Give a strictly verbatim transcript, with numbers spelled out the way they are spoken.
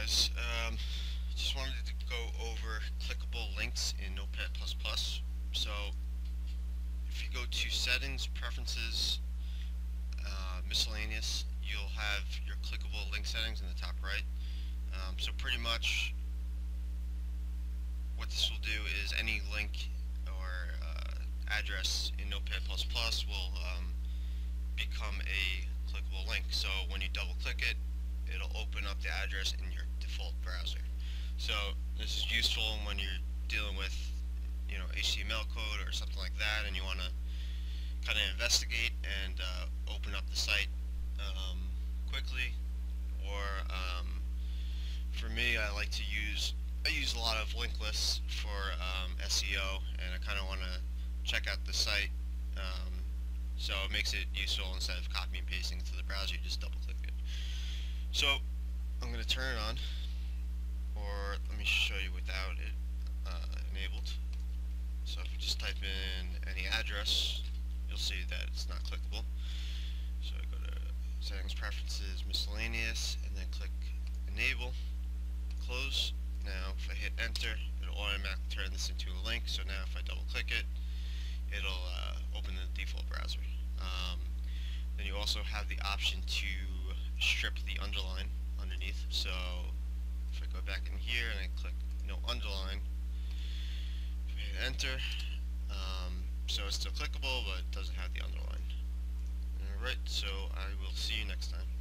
guys. Um, just wanted to go over clickable links in Notepad plus plus. So, if you go to Settings, Preferences, uh, Miscellaneous, you'll have your clickable link settings in the top right. Um, so pretty much what this will do is any link or uh, address in Notepad plus plus will um, become a clickable link. So when you double click it, it'll open up the address in your default browser. So this is useful when you're dealing with, you know, H T M L code or something like that, and you want to kind of investigate and uh, open up the site um, quickly. Or um, for me, I like to use I use a lot of link lists for um, S E O, and I kind of want to check out the site, um, so it makes it useful instead of copying and pasting it to the browser. You just double click it. So I'm going to turn it on, or let me show you without it uh, enabled. So if you just type in any address, you'll see that it's not clickable. So go to Settings, Preferences, Miscellaneous, and then click Enable, Close. Now if I hit Enter, it'll automatically turn this into a link. So now if I double click it, it'll uh, open the default browser. Um, then you also have the option to strip the underline underneath. So if I go back in here and I click no underline, if I hit Enter, um, so it's still clickable, but it doesn't have the underline. Alright, so I will see you next time.